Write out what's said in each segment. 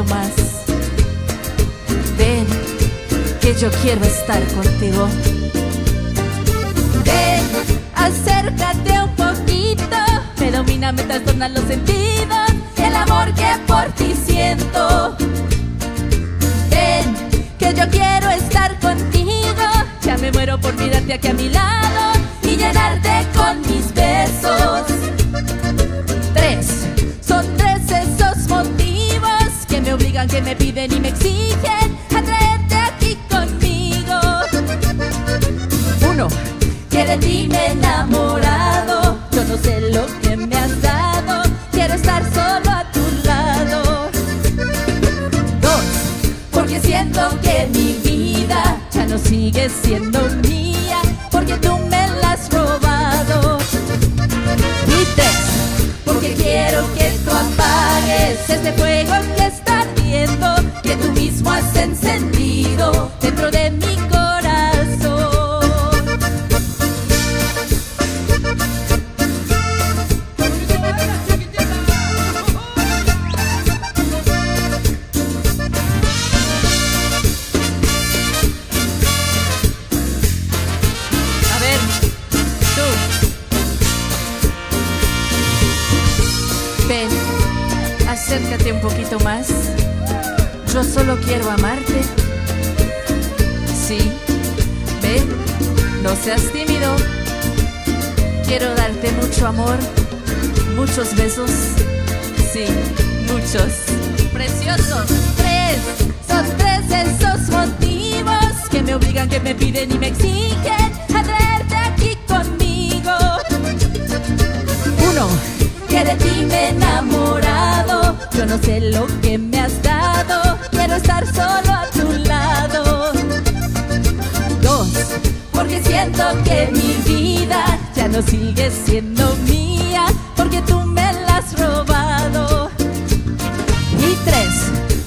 poquito más. Ven, que yo quiero estar contigo. Ven, acércate un poquito. Me domina, me trastornan los sentidos el amor que por ti siento. Ven, que yo quiero estar contigo. Ya me muero por mirarte aquí a mi lado y llenarte con mis besos. Son tres esos motivos que me obligan, que me piden y me exigen a traerte aquí conmigo. 1. Que de ti me he enamorado. Yo no sé lo que me has dado. Quiero estar solo a tu lado. 2. Porque siento que mi vida ya no sigue siendo mía, porque tú me la has robado. Y 3. Porque quiero que tú apagues este fuego que está ardiendo, que tú mismo has encendido dentro de mi corazón. A ver, tú. Ven, acércate un poquito más. Yo solo quiero amarte. Sí, ven, no seas tímido. Quiero darte mucho amor, muchos besos. Sí, muchos. Precioso. 3, son 3 esos motivos que me obligan, que me piden y me exigen a traerte aquí conmigo. 1. Que de ti me he enamorado, yo no sé lo que me has dado, quiero estar solo a tu lado. 2. Porque siento que mi vida ya no sigue siendo mía, porque tú me la has robado. Y 3.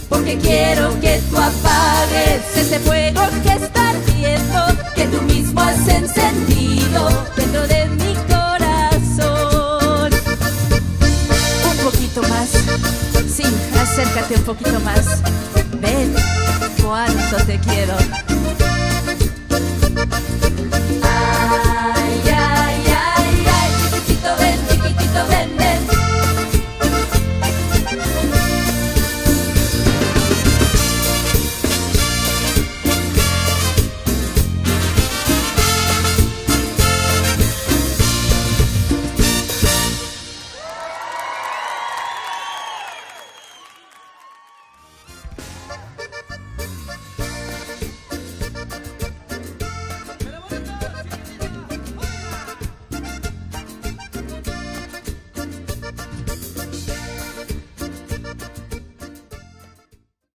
Porque quiero que tú apagues ese fuego que está ardiendo, que tú mismo has encendido dentro de mi corazón. Más. Sí, acércate un poquito más. Ven, cuánto te quiero.